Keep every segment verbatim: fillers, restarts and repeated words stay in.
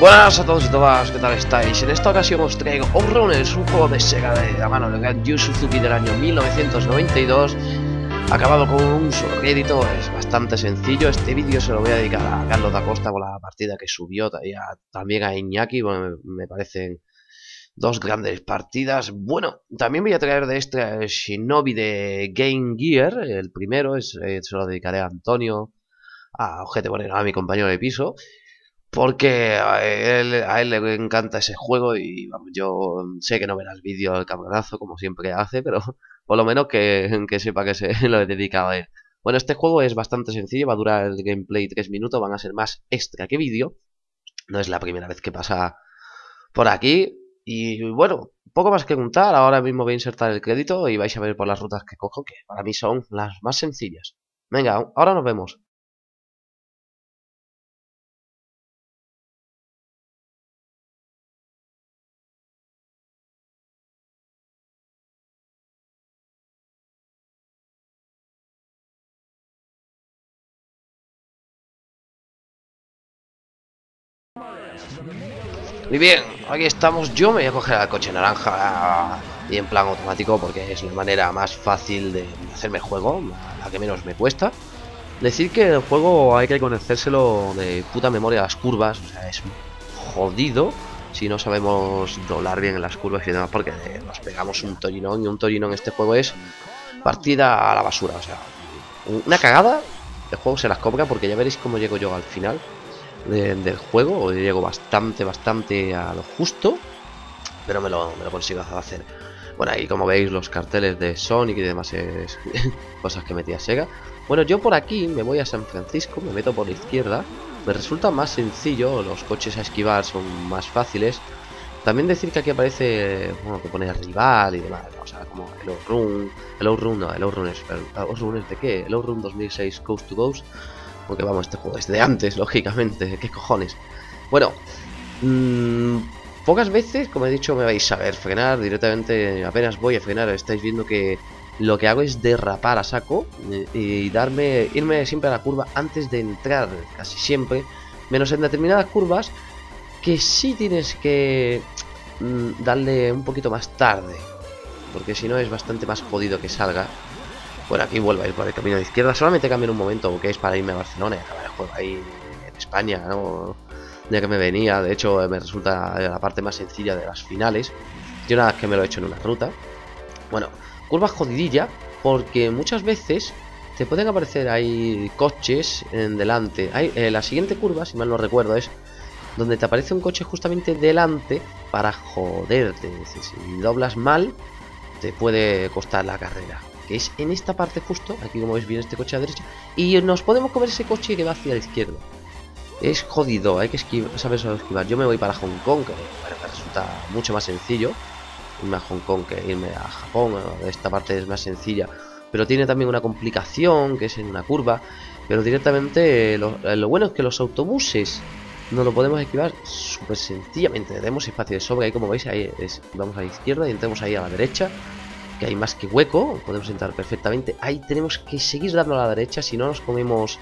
Buenas a todos y todas, ¿qué tal estáis? En esta ocasión os traigo Outrunners, un juego de SEGA de la mano de Yu Suzuki del año mil novecientos noventa y dos, acabado con un solo crédito. Es bastante sencillo. Este vídeo se lo voy a dedicar a Carlos da Costa por la partida que subió, y a, también a Iñaki. Bueno, me parecen dos grandes partidas. Bueno, también voy a traer de este Shinobi de Game Gear, el primero, es, eh, se lo dedicaré a Antonio, a Ojete, bueno, a mi compañero de piso, porque a él, a él le encanta ese juego y vamos, yo sé que no verá el vídeo del cabronazo como siempre hace, pero por lo menos que, que sepa que se lo he dedicado a él. Bueno, este juego es bastante sencillo, va a durar el gameplay tres minutos, van a ser más extra que vídeo. No es la primera vez que pasa por aquí. Y bueno, poco más que contar, ahora mismo voy a insertar el crédito y vais a ver por las rutas que cojo, que para mí son las más sencillas. Venga, ahora nos vemos. Muy bien, aquí estamos. Yo me voy a coger al coche naranja y en plan automático porque es la manera más fácil de hacerme el juego, la que menos me cuesta. Decir que el juego hay que conocérselo de puta memoria a las curvas, o sea, es jodido si no sabemos doblar bien en las curvas y demás, porque nos pegamos un torinón, y un torinón en este juego es partida a la basura, o sea, una cagada. El juego se las cobra porque ya veréis cómo llego yo al final De, del juego. Llego bastante, bastante a lo justo, pero me lo, me lo consigo hacer. Bueno, ahí como veis los carteles de Sonic y demás es, cosas que metía SEGA. Bueno, yo por aquí me voy a San Francisco, me meto por la izquierda, me resulta más sencillo, los coches a esquivar son más fáciles. También decir que aquí aparece, bueno, que pone rival y demás, o sea, como el Outrun, el Outrun no, el Outrunners, el Outrunners de qué, el Outrun dos mil seis Coast to Coast. Porque vamos, este juego es de antes, lógicamente, ¿qué cojones? Bueno, mmm, pocas veces, como he dicho, me vais a ver frenar directamente, apenas voy a frenar, estáis viendo que lo que hago es derrapar a saco y, y darme, irme siempre a la curva antes de entrar, casi siempre, menos en determinadas curvas que sí tienes que mmm, darle un poquito más tarde, porque si no es bastante más jodido que salga. Bueno, aquí vuelvo a ir por el camino de izquierda. Solamente cambio un momento, que es para irme a Barcelona y acabar el juego ahí en España, ¿no? Ya que me venía. De hecho, me resulta la parte más sencilla de las finales. Yo nada que me lo he hecho en una ruta. Bueno, curva jodidilla, porque muchas veces te pueden aparecer ahí coches en delante. Hay, eh, la siguiente curva, si mal no recuerdo, es donde te aparece un coche justamente delante para joderte. Es decir, si doblas mal, te puede costar la carrera. Que es en esta parte justo, aquí como veis viene este coche a la derecha, y nos podemos comer ese coche que va hacia la izquierda. Es jodido, hay que esquivar, saber esquivar. Yo me voy para Hong Kong, que bueno, me resulta mucho más sencillo irme a Hong Kong que irme a Japón, ¿no? Esta parte es más sencilla, pero tiene también una complicación, que es en una curva, pero directamente lo, lo bueno es que los autobuses no lo podemos esquivar súper sencillamente, tenemos espacio de sobra, ahí como veis, ahí es, vamos a la izquierda y entramos ahí a la derecha, que hay más que hueco, podemos entrar perfectamente. Ahí tenemos que seguir dando a la derecha, si no nos comemos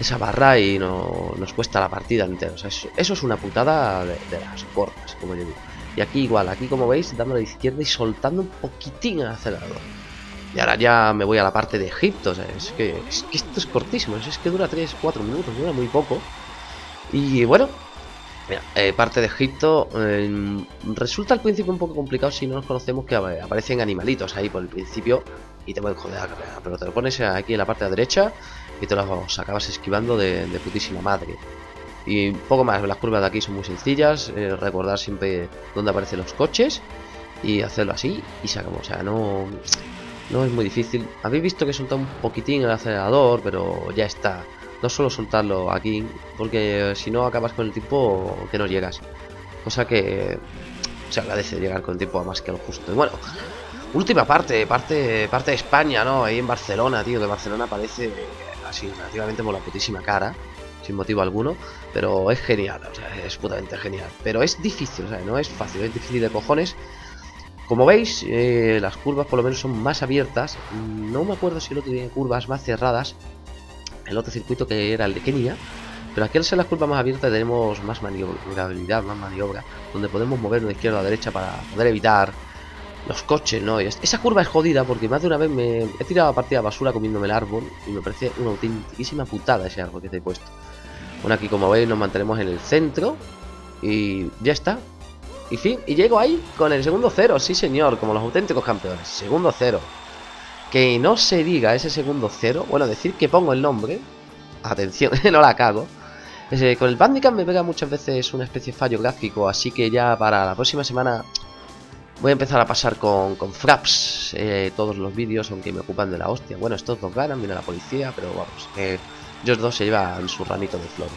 esa barra y no, nos cuesta la partida entera. O sea, eso, eso es una putada de, de las cortas, como yo digo. Y aquí igual, aquí como veis, dando a la izquierda y soltando un poquitín el acelerador. Y ahora ya me voy a la parte de Egipto, o sea, es, que, es que esto es cortísimo, es que dura tres cuatro minutos, dura muy poco. Y bueno, mira, eh, parte de Egipto, eh, resulta al principio un poco complicado si no nos conocemos, que aparecen animalitos ahí por el principio y te pueden joder la carrera, pero te lo pones aquí en la parte de la derecha y te los acabas esquivando de, de putísima madre. Y poco más, las curvas de aquí son muy sencillas, eh, recordar siempre dónde aparecen los coches y hacerlo así y se acabó, o sea, no, no es muy difícil. Habéis visto que he soltado un poquitín el acelerador, pero ya está. No solo soltarlo aquí, porque si no acabas con el tiempo que no llegas. Cosa que se agradece llegar con el tiempo a más que lo justo. Y bueno, última parte, parte parte de España, ¿no? Ahí en Barcelona, tío, que Barcelona parece así relativamente por la putísima cara, sin motivo alguno. Pero es genial, o sea, es putamente genial. Pero es difícil, o sea, no es fácil, es difícil de cojones. Como veis, eh, las curvas por lo menos son más abiertas. No me acuerdo si el otro tenía curvas más cerradas. El otro circuito que era el de Kenia, Pero aquí al ser las curvas más abiertas tenemos más maniobrabilidad, más maniobra, donde podemos movernos de izquierda a derecha para poder evitar los coches, ¿no? Esa curva es jodida porque más de una vez me he tirado a partir de la basura comiéndome el árbol y me parece una autentiquísima putada ese árbol que te he puesto. Bueno, aquí como veis nos mantenemos en el centro y ya está. Y fin, y llego ahí con el segundo cero, sí señor, como los auténticos campeones, segundo cero. Que no se diga ese segundo cero, bueno, decir que pongo el nombre, atención, no la cago. Ese, con el Bandicam me pega muchas veces una especie de fallo gráfico, así que ya para la próxima semana voy a empezar a pasar con, con Fraps eh, todos los vídeos, aunque me ocupan de la hostia. Bueno, estos dos ganan, viene la policía, pero vamos, eh, ellos dos se llevan su ramito de flores.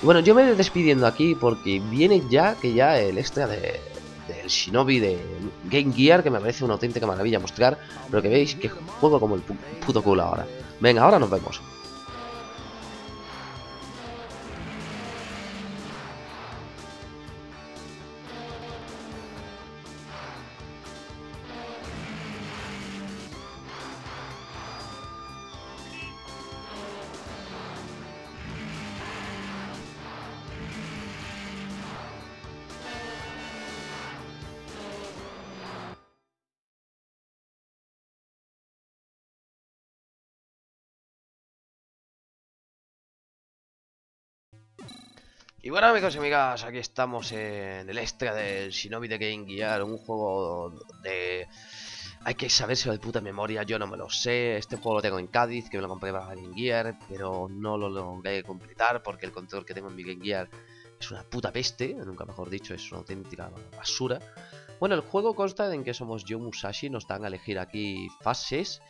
Y bueno, yo me voy despidiendo aquí porque viene ya que ya el extra de, del Shinobi de Game Gear, que me parece una auténtica maravilla mostrar, pero que veis que juego como el pu puto culo ahora. Venga, ahora nos vemos. Y bueno, amigos y amigas, aquí estamos en el extra del Shinobi de Game Gear, un juego de... Hay que sabérselo de puta memoria, yo no me lo sé. Este juego lo tengo en Cádiz, que me lo compré para Game Gear, pero no lo logré completar porque el control que tengo en mi Game Gear es una puta peste, nunca mejor dicho, es una auténtica basura. Bueno, el juego consta en que somos Joe Musashi, nos dan a elegir aquí fases.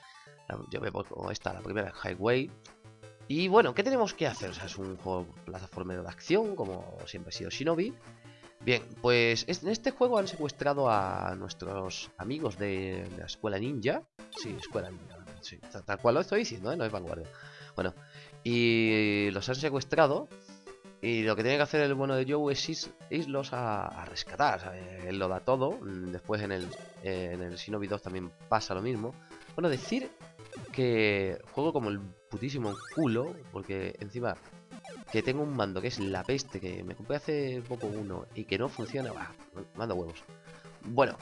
Yo me pongo esta, la primera, Highway. Y bueno, ¿qué tenemos que hacer? O sea, es un juego plataformero de acción, como siempre ha sido Shinobi. Bien, pues en este juego han secuestrado a nuestros amigos de, de la escuela ninja. Sí, escuela ninja, sí, tal cual lo estoy diciendo, ¿eh? No es vanguardia. Bueno, y los han secuestrado. Y lo que tiene que hacer el bueno de Joe es irlos a, a rescatar, ¿sabes? Él lo da todo. Después en el, en el Shinobi dos también pasa lo mismo. Bueno, decir que juego como el putísimo culo, porque encima que tengo un mando que es la peste, que me compré hace poco uno y que no funciona, bah, mando huevos. Bueno,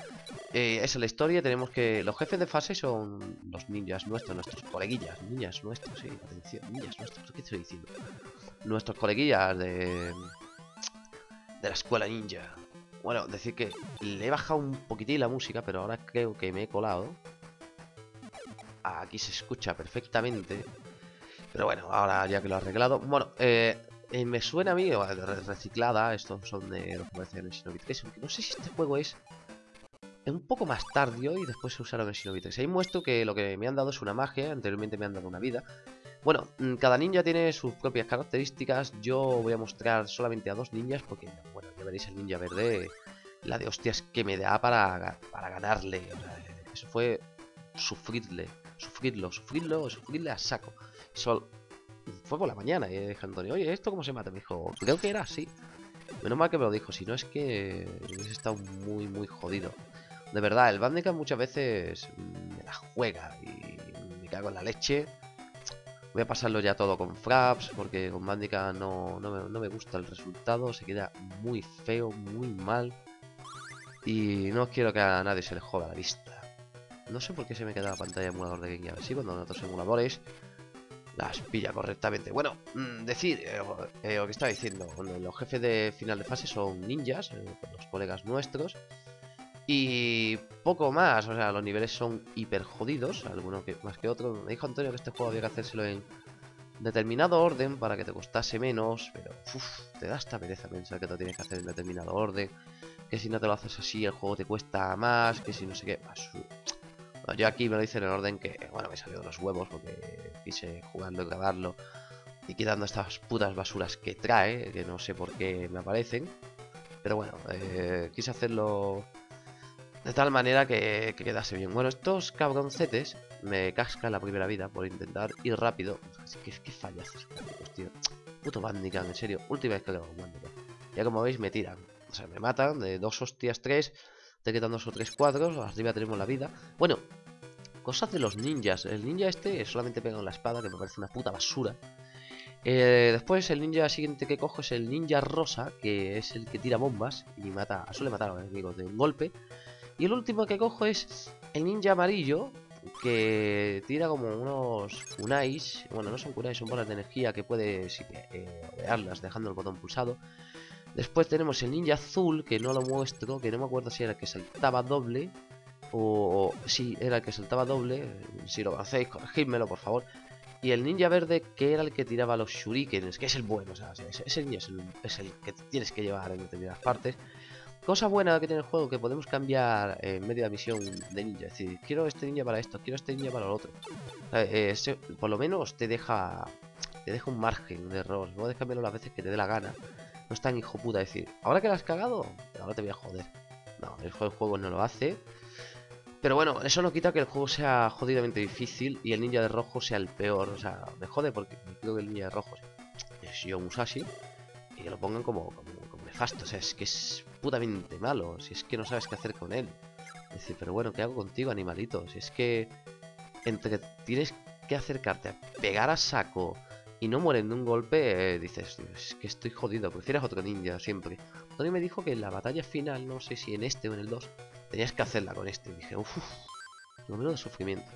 eh, esa es la historia. Tenemos que... Los jefes de fase son los ninjas nuestros, nuestros coleguillas, ninjas nuestros, sí, atención, ninjas nuestros, ¿qué estoy diciendo? Nuestros coleguillas de... de la escuela ninja. Bueno, decir que le he bajado un poquitín la música, pero ahora creo que me he colado. Aquí se escucha perfectamente. Pero bueno, ahora ya que lo he arreglado. Bueno, eh, eh, me suena a mí reciclada. Estos son de los comerciales de Shinobi tres. No sé si este juego es un poco más tardio y después se usaron en Shinobi tres. Ahí muestro que lo que me han dado es una magia. Anteriormente me han dado una vida. Bueno, cada ninja tiene sus propias características. Yo voy a mostrar solamente a dos ninjas porque, bueno, ya veréis el ninja verde, la de hostias que me da para, para ganarle. O sea, eso fue sufrirle. Sufrirlo, sufrirlo, sufrirle a saco. Eso fue por la mañana y eh, dije a Antonio, oye, ¿esto cómo se mata? Me dijo, creo que era así. Menos mal que me lo dijo, si no es que hubiese estado muy, muy jodido. De verdad, el Bandicam muchas veces me la juega y me cago en la leche. Voy a pasarlo ya todo con Fraps porque con Bandicam no, no, me, no me gusta el resultado. Se queda muy feo, muy mal. Y no quiero que a nadie se le joda la vista. No sé por qué se me queda la pantalla de emulador de Game Gear. Sí, cuando otros emuladores las pilla correctamente. Bueno, mmm, decir eh, eh, lo que estaba diciendo. Bueno, los jefes de final de fase son ninjas, eh, los colegas nuestros. Y poco más. O sea, los niveles son hiper jodidos. Algunos que, más que otros. Me dijo Antonio que este juego había que hacérselo en determinado orden para que te costase menos. Pero uff, te da esta pereza pensar que te lo tienes que hacer en determinado orden. Que si no te lo haces así el juego te cuesta más. Que si no sé qué más. Yo aquí me lo hice en el orden que, bueno, me salió de los huevos porque quise jugarlo y grabarlo y quitando estas putas basuras que trae, que no sé por qué me aparecen. Pero bueno, eh, quise hacerlo de tal manera que, que quedase bien. Bueno, estos cabroncetes me cascan la primera vida por intentar ir rápido. Así que es que fallas, tío. Puto Bandicam, en serio, última vez que lo hago. Ya como veis me tiran, o sea, me matan de dos hostias, tres... Te quedan dos o tres cuadros, arriba tenemos la vida. Bueno, cosas de los ninjas. El ninja este solamente pega con la espada, que me parece una puta basura. Eh, después el ninja siguiente que cojo es el ninja rosa, que es el que tira bombas y mata, suele matar a los enemigos de un golpe. Y el último que cojo es el ninja amarillo, que tira como unos kunais. Bueno, no son kunais, son bolas de energía que puedes eh, obearlas dejando el botón pulsado. Después tenemos el ninja azul, que no lo muestro, que no me acuerdo si era el que saltaba doble o, o si era el que saltaba doble. Si lo hacéis, corregidmelo por favor. Y el ninja verde, que era el que tiraba los shurikenes, que es el bueno, o sea, ese ninja es el, es el que tienes que llevar en determinadas partes. Cosa buena que tiene el juego, que podemos cambiar en eh, media misión de ninja. Es decir, quiero este ninja para esto, quiero este ninja para lo otro. Eh, ese, por lo menos te deja te deja un margen de error. Puedes cambiarlo las veces que te dé la gana. No es tan hijo puta decir, ahora que la has cagado, ahora te voy a joder. No, el juego, el juego no lo hace. Pero bueno, eso no quita que el juego sea jodidamente difícil y el ninja de rojo sea el peor. O sea, me jode porque creo que el ninja de rojo es Joe Musashi y que lo pongan como, como, como nefasto. O sea, es que es putamente malo, si es que no sabes qué hacer con él. Es decir, pero bueno, ¿qué hago contigo, animalito? Si es que entre que tienes que acercarte a pegar a saco y no mueren de un golpe, eh, dices, es que estoy jodido, prefieres otro ninja siempre. Tony me dijo que en la batalla final, no sé si en este o en el dos, tenías que hacerla con este. Y dije, uff, lo menos de sufrimiento.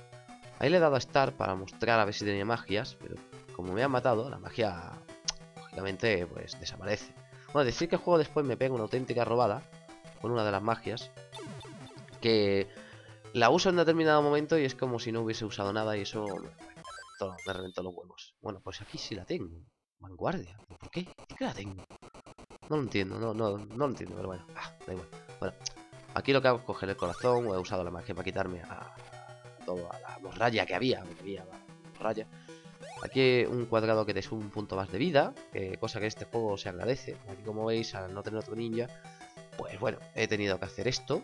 Ahí le he dado a Star para mostrar a ver si tenía magias, pero como me han matado, la magia, lógicamente, pues desaparece. Bueno, decir que el juego después me pega una auténtica robada con una de las magias, que la uso en determinado momento y es como si no hubiese usado nada y eso me reventó, me reventó los huevos. Bueno, pues aquí sí la tengo. Vanguardia. ¿Por qué? ¿Por qué la tengo? No lo entiendo, no, no, no lo entiendo, pero bueno. Ah, da igual. Bueno. Aquí lo que hago es coger el corazón, he usado la magia para quitarme a, todo, a la morralla que había, que había morralla. Aquí un cuadrado que te sube un punto más de vida, eh, cosa que en este juego se agradece. Aquí como veis, al no tener otro ninja, pues bueno, he tenido que hacer esto.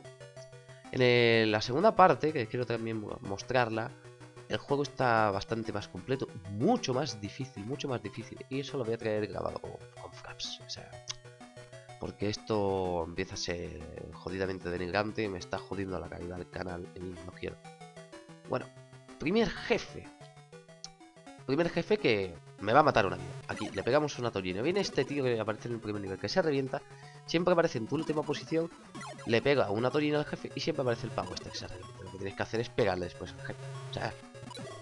En el, la segunda parte, que quiero también mostrarla, el juego está bastante más completo, mucho más difícil, mucho más difícil. Y eso lo voy a traer grabado con, con Fraps, o sea... Porque esto empieza a ser jodidamente denigrante y me está jodiendo la calidad del canal y no quiero. Bueno, primer jefe. Primer jefe que me va a matar una vida. Aquí le pegamos una torino. Viene este tío que aparece en el primer nivel, que se revienta. Siempre aparece en tu última posición. Le pega una torino al jefe y siempre aparece el pavo este que se revienta. Lo que tienes que hacer es pegarle después al jefe. O sea,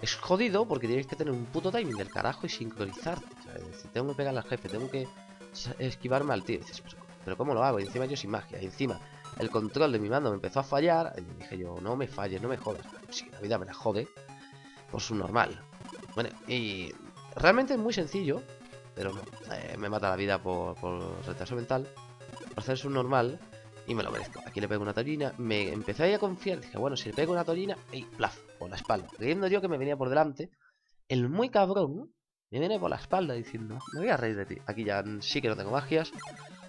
es jodido porque tienes que tener un puto timing del carajo y sincronizarte. O sea, es decir, tengo que pegarle al jefe, tengo que esquivarme al tío. Y dices, pero ¿cómo lo hago? Y encima yo sin magia. Y encima el control de mi mando me empezó a fallar. Y dije yo, no me falles, no me jodas. Si la vida me la jode, por su normal. Bueno, y realmente es muy sencillo. Pero no, eh, me mata la vida por, por retraso mental. Por hacer su normal. Y me lo merezco. Aquí le pego una torina. Me empecé ahí a confiar. Dije, bueno, si le pego una torina, y plaf, por la espalda. Creyendo yo que me venía por delante. El muy cabrón me viene por la espalda diciendo, me voy a reír de ti. Aquí ya sí que no tengo magias.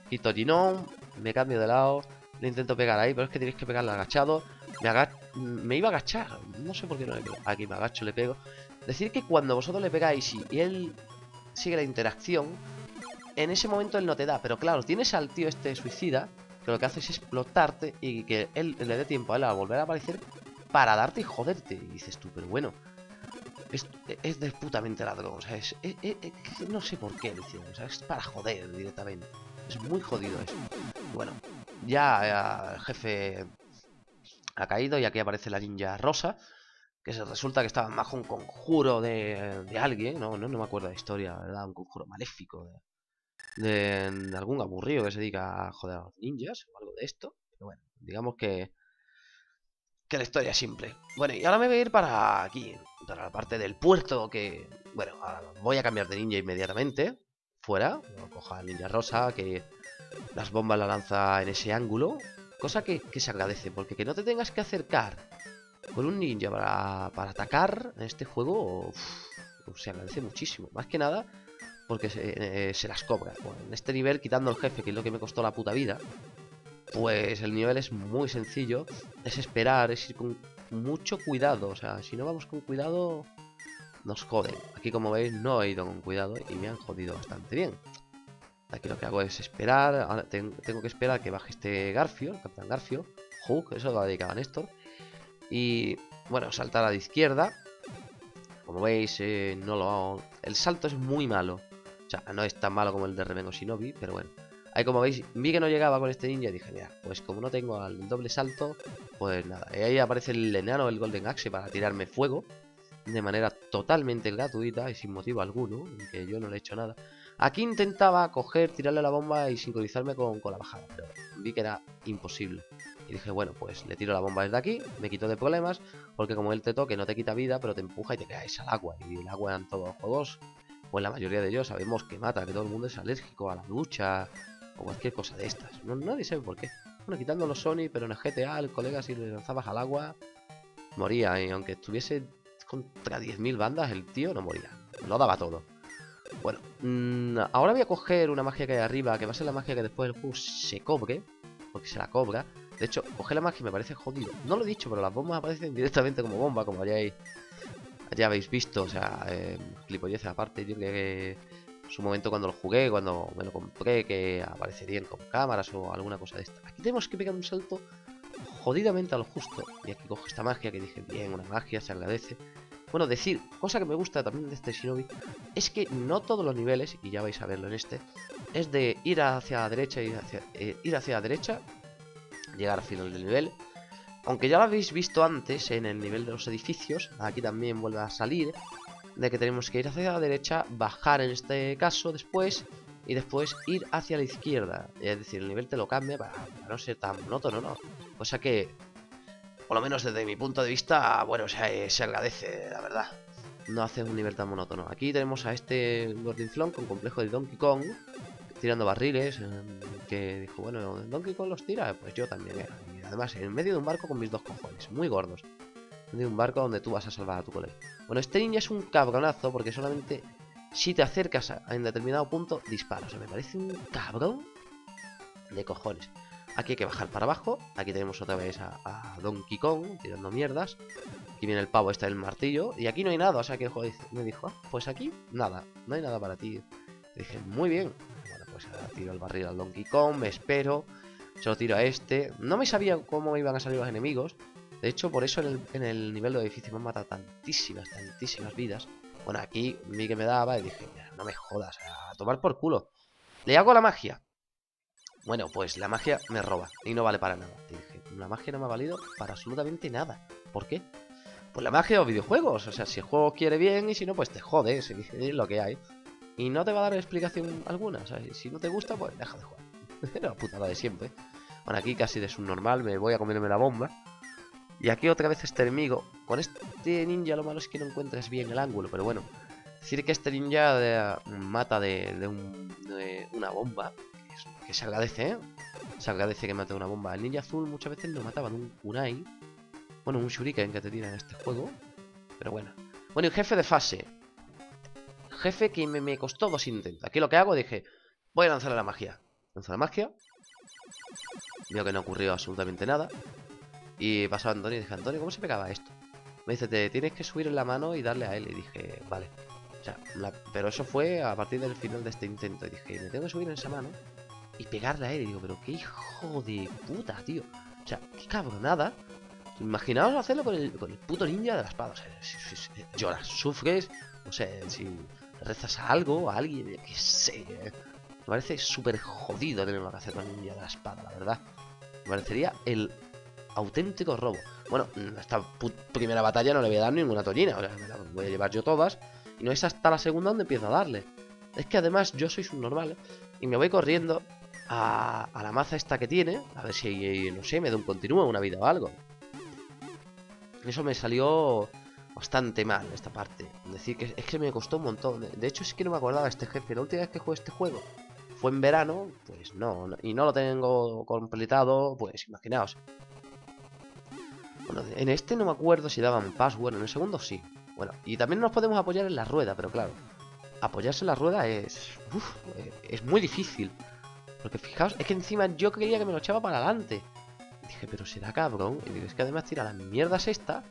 Quito Ginón, me cambio de lado, le intento pegar ahí, pero es que tenéis que pegarle agachado. Me, aga me iba a agachar, no sé por qué no le pego. Aquí me agacho, le pego. Decir que cuando vosotros le pegáis y, y él sigue la interacción, en ese momento él no te da. Pero claro, tienes al tío este suicida, que lo que hace es explotarte y que él le dé tiempo a él a volver a aparecer para darte y joderte. Y dices tú, pero bueno, es, es de putamente ladrón, o sea, es, es, es, es, no sé por qué, decir, o sea, es para joder directamente. Es muy jodido eso. Bueno, ya el jefe ha caído y aquí aparece la ninja rosa, que se resulta que estaba bajo un conjuro de, de alguien, no, no, no me acuerdo de la historia, ¿verdad? Un conjuro maléfico de, de, de algún aburrido que se dedica a joder a los ninjas o algo de esto. Pero bueno, digamos que que la historia es simple. Bueno, y ahora me voy a ir para aquí, para la parte del puerto que... Bueno, ahora voy a cambiar de ninja inmediatamente. Fuera, coja el ninja rosa, que las bombas la lanza en ese ángulo. Cosa que, que se agradece, porque que no te tengas que acercar con un ninja para, para atacar en este juego, uf, se agradece muchísimo. Más que nada, porque se, eh, se las cobra. Bueno, en este nivel, quitando el jefe, que es lo que me costó la puta vida, pues el nivel es muy sencillo. Es esperar, es ir con mucho cuidado. O sea, si no vamos con cuidado... nos joden. Aquí como veis no he ido con cuidado y me han jodido bastante bien. Aquí lo que hago es esperar. Ahora tengo que esperar que baje este Garfio, el Capitán Garfio. Hook, eso lo ha dedicado a Néstor. Y bueno, saltar a la izquierda. Como veis, eh, no lo hago. El salto es muy malo. O sea, no es tan malo como el de Revenge of Shinobi, pero bueno. Ahí como veis, vi que no llegaba con este ninja y dije, mira, pues como no tengo al doble salto, pues nada. Y ahí aparece el enano, el Golden Axe, para tirarme fuego de manera totalmente gratuita y sin motivo alguno, que yo no le he hecho nada. Aquí intentaba coger, tirarle la bomba y sincronizarme con, con la bajada, pero vi que era imposible. Y dije, bueno, pues le tiro la bomba desde aquí, me quito de problemas, porque como él te toque no te quita vida, pero te empuja y te caes al agua. Y el agua en todos los juegos, pues la mayoría de ellos sabemos que mata, que todo el mundo es alérgico a la ducha o cualquier cosa de estas. No, nadie sabe por qué. Bueno, quitando los Sonic, pero en el G T A el colega si le lanzabas al agua moría. Y aunque estuviese contra diez mil bandas, el tío no moría. Lo daba todo. Bueno, mmm, ahora voy a coger una magia que hay arriba, que va a ser la magia que después del juego se cobre, porque se la cobra. De hecho, coger la magia me parece jodido. No lo he dicho, pero las bombas aparecen directamente como bomba, como hayáis, ya habéis visto. O sea, eh, clipolleza aparte. Yo creo que en su momento cuando lo jugué, cuando me lo compré, que aparecerían con cámaras o alguna cosa de esta. Aquí tenemos que pegar un salto jodidamente a lo justo. Y aquí cojo esta magia que dije, bien, una magia, se agradece. Bueno, decir, cosa que me gusta también de este Shinobi, es que no todos los niveles, y ya vais a verlo en este, es de ir hacia la derecha, ir hacia, eh, ir hacia la derecha, llegar al final del nivel. Aunque ya lo habéis visto antes en el nivel de los edificios, aquí también vuelve a salir, de que tenemos que ir hacia la derecha, bajar en este caso después, y después ir hacia la izquierda. Es decir, el nivel te lo cambia para, para no ser tan monótono, ¿no? Cosa que, por lo menos desde mi punto de vista, bueno, se, se agradece, la verdad. No hace un nivel tan monótono. Aquí tenemos a este gordinflón con complejo de Donkey Kong, tirando barriles, que dijo, bueno, Donkey Kong los tira, pues yo también era. Y además, en medio de un barco con mis dos cojones, muy gordos. En medio de un barco donde tú vas a salvar a tu colega. Bueno, este ninja es un cabronazo, porque solamente si te acercas a, en determinado punto, dispara. O sea, me parece un cabrón de cojones. Aquí hay que bajar para abajo. Aquí tenemos otra vez a, a Donkey Kong tirando mierdas. Aquí viene el pavo, está el martillo. Y aquí no hay nada. O sea que el juego me dijo, ah, pues aquí nada. No hay nada para ti. Y dije, muy bien. Bueno, pues ahora tiro el barril al Donkey Kong. Me espero. Se lo tiro a este. No me sabía cómo iban a salir los enemigos. De hecho, por eso en el, en el nivel de edificio me han matado tantísimas, tantísimas vidas. Bueno, aquí vi que me daba y dije, mira, no me jodas. A tomar por culo. Le hago la magia. Bueno, pues la magia me roba y no vale para nada. Te dije, la magia no me ha valido para absolutamente nada. ¿Por qué? Pues la magia o videojuegos. O sea, si el juego quiere bien y si no, pues te jodes. Es lo que hay. Y no te va a dar explicación alguna. O sea, si no te gusta, pues deja de jugar. Era la putada de siempre. Bueno, aquí casi de subnormal me voy a comerme la bomba. Y aquí otra vez este enemigo. Con este ninja lo malo es que no encuentras bien el ángulo, pero bueno. Decir que este ninja de, mata de, de, un, de una bomba. Que se agradece, ¿eh? Se agradece que mate una bomba. El ninja azul muchas veces lo mataban un kunai. Bueno, un shuriken que te tiran en este juego. Pero bueno. Bueno, y jefe de fase. Jefe que me, me costó dos intentos. Aquí lo que hago, dije, voy a lanzar la magia. Lanzo la magia. Veo que no ocurrió absolutamente nada. Y pasó a Antonio y dije, Antonio, ¿cómo se pegaba esto? Me dice, te tienes que subir en la mano y darle a él. Y dije, vale. O sea, la... pero eso fue a partir del final de este intento. Y dije, me tengo que subir en esa mano y pegarle a él, y digo, pero qué hijo de puta, tío. O sea, qué cabronada. Imaginaos hacerlo con el, con el puto ninja de la espada. O sea, si, si, si, lloras, sufres. O sea, si rezas a algo, a alguien, qué sé. Me parece súper jodido tenerlo que hacer con el ninja de la espada, la verdad. Me parecería el auténtico robo. Bueno, esta primera batalla no le voy a dar ninguna tollina. O sea, me la voy a llevar yo todas. Y no es hasta la segunda donde empiezo a darle. Es que además yo soy subnormal, ¿eh? Y me voy corriendo A, a la maza esta que tiene. A ver si, no sé, me da un continuo, una vida o algo. Eso me salió bastante mal, esta parte. Es decir, que es que me costó un montón. De hecho, es que no me acordaba de este jefe. La última vez que jugué este juego fue en verano. Pues no, no y no lo tengo completado. Pues imaginaos. Bueno, en este no me acuerdo si daban password. En el segundo sí. Bueno, y también nos podemos apoyar en la rueda. Pero claro, apoyarse en la rueda es... Uf, es muy difícil. Porque fijaos, es que encima yo creía que me lo echaba para adelante. Y dije, pero será cabrón. Y digo, es que además tira las mierdas esta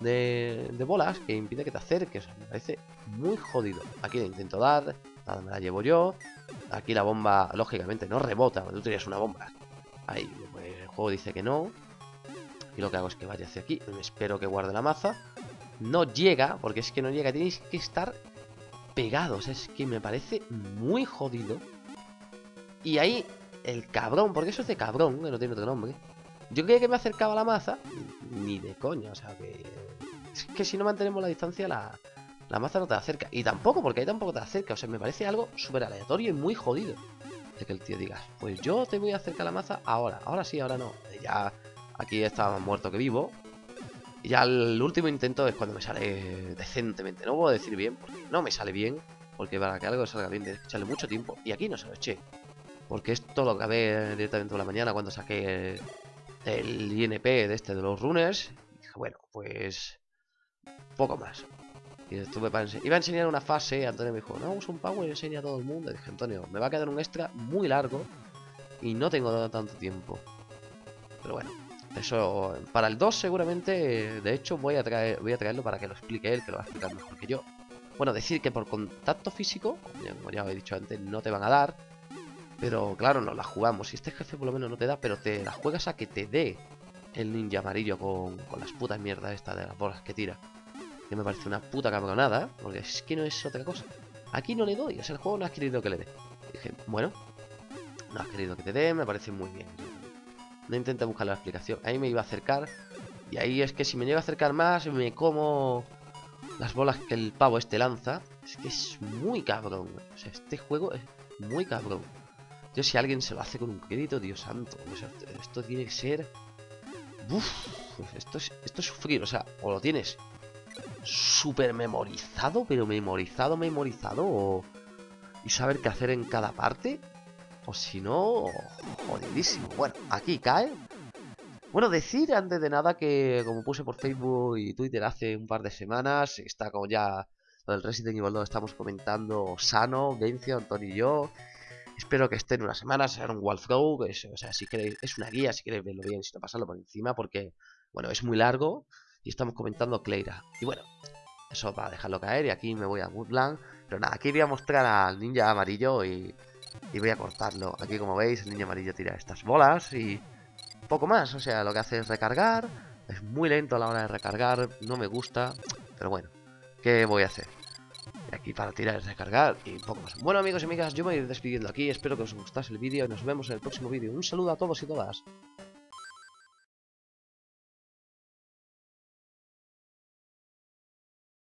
de, de bolas que impide que te acerques. Me parece muy jodido. Aquí la intento dar, nada, me la llevo yo. Aquí la bomba, lógicamente, no rebota. Tú tiras una bomba. Ahí, pues el juego dice que no. Y lo que hago es que vaya hacia aquí. Me espero que guarde la maza. No llega, porque es que no llega. Tienes que estar pegados. Es que me parece muy jodido. Y ahí el cabrón, porque eso es de cabrón, que no tiene otro nombre. Yo creía que me acercaba a la maza. Ni de coña, o sea que... Es que si no mantenemos la distancia, la, la maza no te acerca. Y tampoco, porque ahí tampoco te acerca. O sea, me parece algo súper aleatorio y muy jodido. De que el tío diga, pues yo te voy a acercar a la maza ahora. Ahora sí, ahora no. Ya aquí está más muerto que vivo. Y ya el último intento es cuando me sale decentemente. No puedo decir bien, porque no me sale bien. Porque para que algo salga bien, tienes que echarle mucho tiempo. Y aquí no se lo eché. Porque esto lo acabé directamente por la mañana cuando saqué el I N P de este de los runners. Y dije, bueno, pues... poco más. Y estuve para ense iba a enseñar una fase. Antonio me dijo, no, usa un power y enseña a todo el mundo. Y dije, Antonio, me va a quedar un extra muy largo y no tengo tanto tiempo. Pero bueno, eso para el dos seguramente. De hecho voy a, traer, voy a traerlo para que lo explique él, que lo va a explicar mejor que yo. Bueno, decir que por contacto físico, como ya os he dicho antes, no te van a dar. Pero claro, nos la jugamos. Si este jefe por lo menos no te da, pero te la juegas a que te dé el ninja amarillo con, con las putas mierdas estas de las bolas que tira. Que me parece una puta cabronada, porque es que no es otra cosa. Aquí no le doy, o sea, el juego no has querido que le dé. Dije, bueno, no has querido que te dé, me parece muy bien. No intenté buscar la explicación. Ahí me iba a acercar, y ahí es que si me llego a acercar más, me como las bolas que el pavo este lanza. Es que es muy cabrón, o sea, este juego es muy cabrón. Yo si alguien se lo hace con un crédito, Dios santo, o sea, esto tiene que ser... Uf, esto es, esto es sufrir, o sea, o lo tienes... súper memorizado, pero memorizado, memorizado o... y saber qué hacer en cada parte, o si no, jodidísimo. Bueno, aquí cae. Bueno, decir antes de nada que, como puse por Facebook y Twitter hace un par de semanas, está como ya lo del Resident Evil dos, estamos comentando sano, Gencio, Antonio y yo. Espero que esté en una semana, sea un walkthrough, es, o sea, si queréis, es una guía, si queréis verlo bien, si no, pasarlo por encima, porque, bueno, es muy largo. Y estamos comentando Cleira. Y bueno, eso para dejarlo caer. Y aquí me voy a Woodland. Pero nada, aquí voy a mostrar al ninja amarillo y, y voy a cortarlo. Aquí, como veis, el ninja amarillo tira estas bolas y poco más. O sea, lo que hace es recargar. Es muy lento a la hora de recargar. No me gusta. Pero bueno, ¿qué voy a hacer? Y aquí para tirar es recargar y poco más. Bueno, amigos y amigas, yo me voy a ir despidiendo aquí. Espero que os gustase el vídeo y nos vemos en el próximo vídeo. Un saludo a todos y todas.